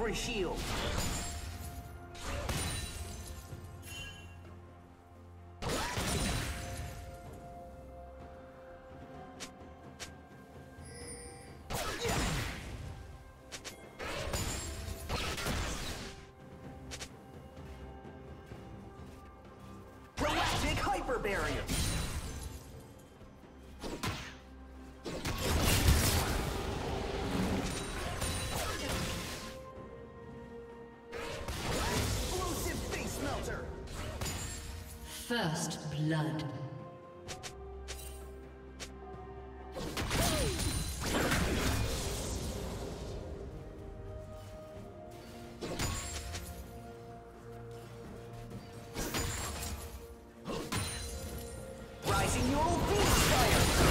for shield. Proactic hyper barrier. First blood. Rising your old beast fire.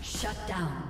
Shut down.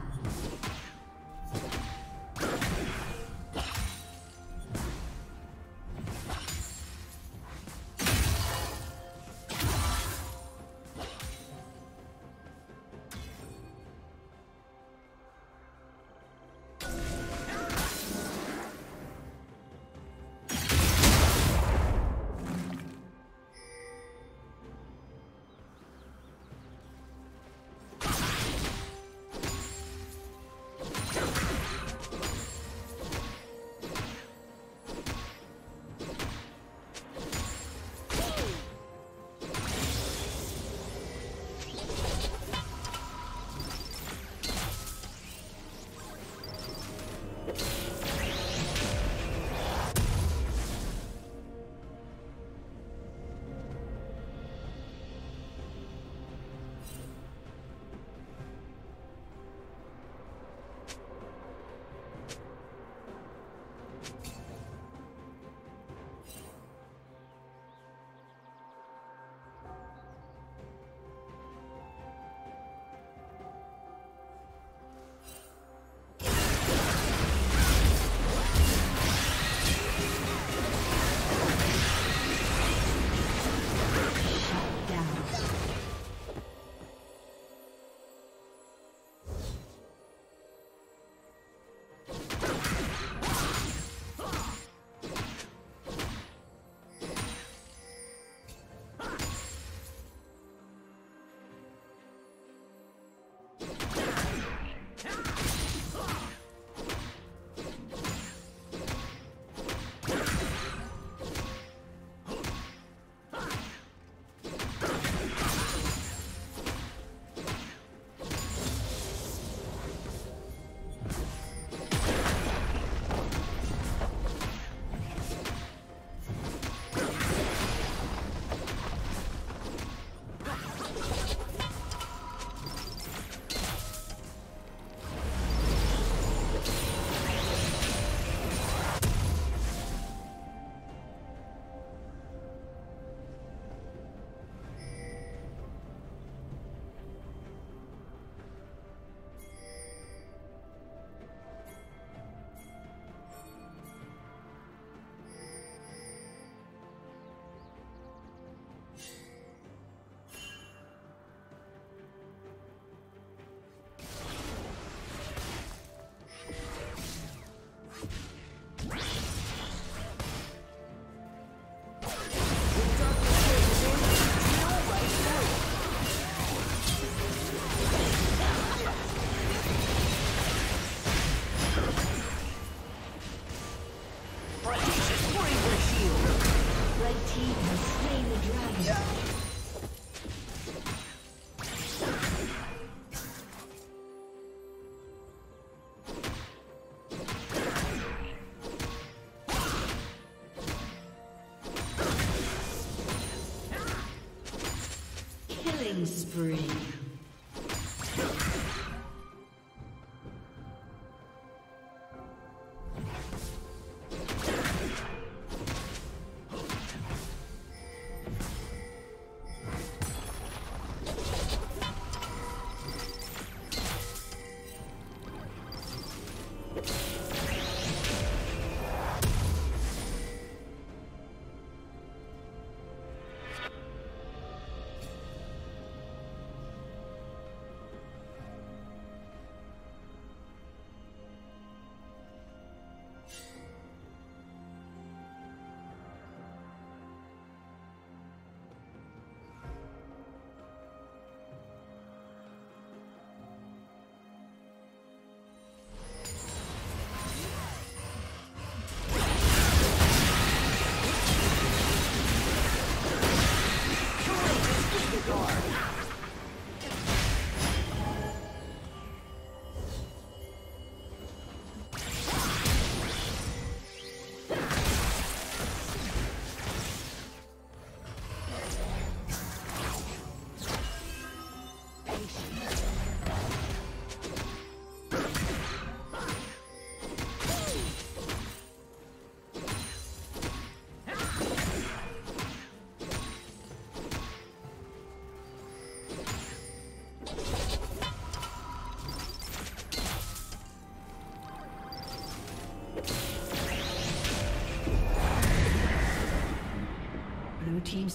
Team's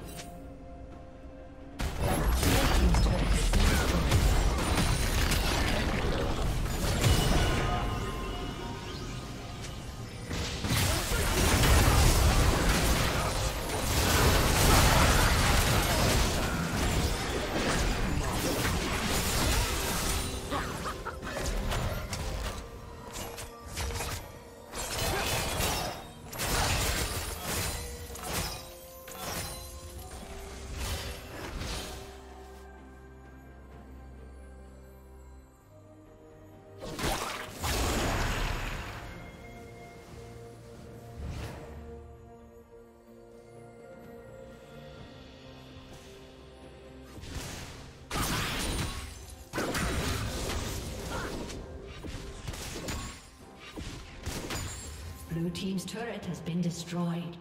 Blue team's turret has been destroyed.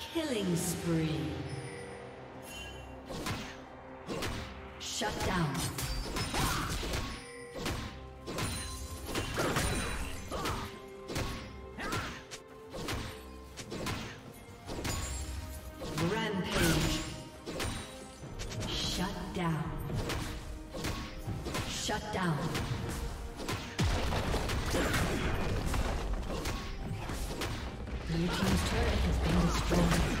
Killing spree. Shut down. Rampage. Shut down. Shut down. Your team's turret has been destroyed.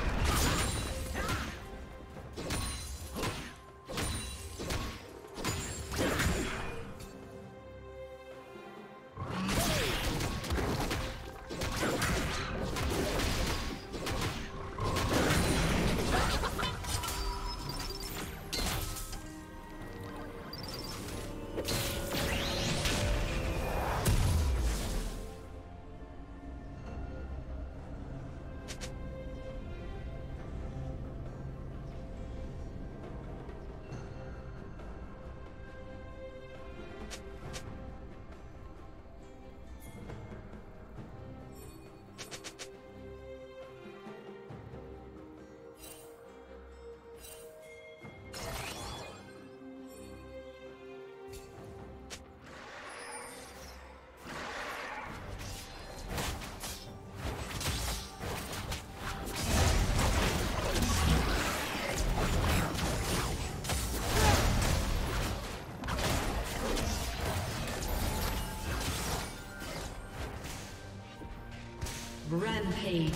Rampage.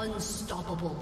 Unstoppable.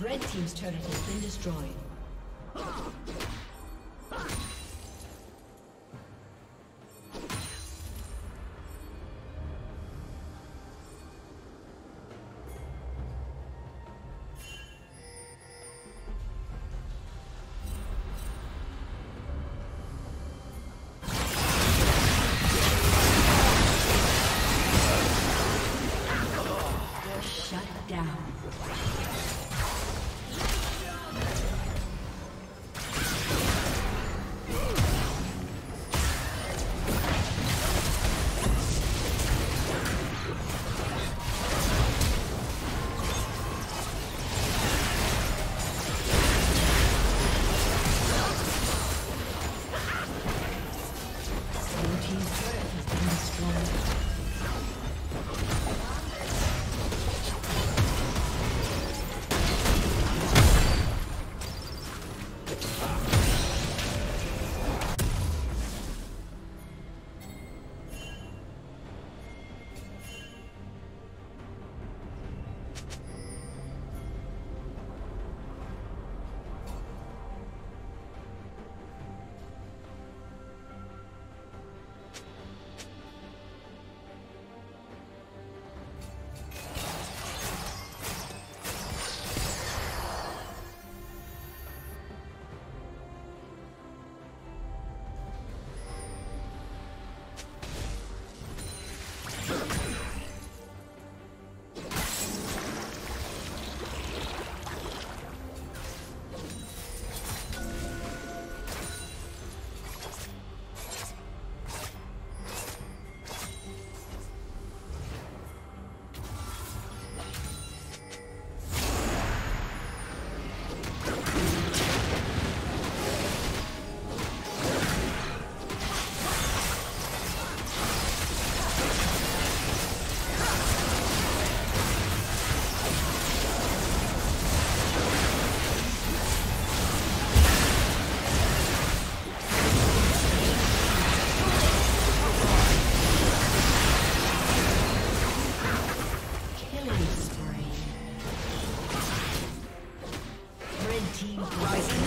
Red team's turret has been destroyed.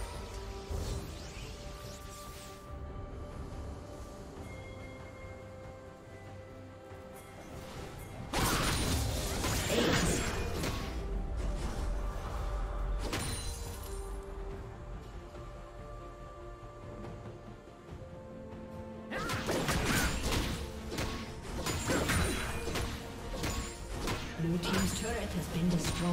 Blue team's turret has been destroyed.